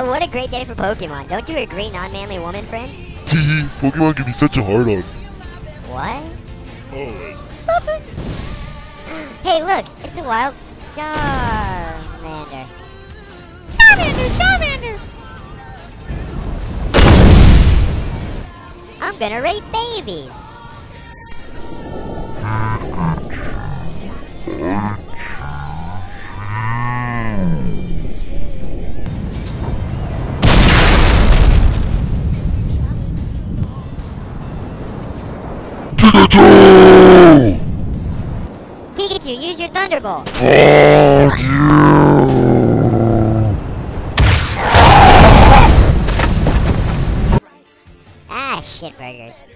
What a great day for Pokemon. Don't you agree, non-manly woman friend? Teehee, Pokemon give me such a hard-on. What? Always. Hey, look, it's a wild Charmander. Charmander, Charmander! I'm gonna rape babies! Pikachu! Pikachu, use your Thunderbolt! Fuck you! Ah, shitburgers.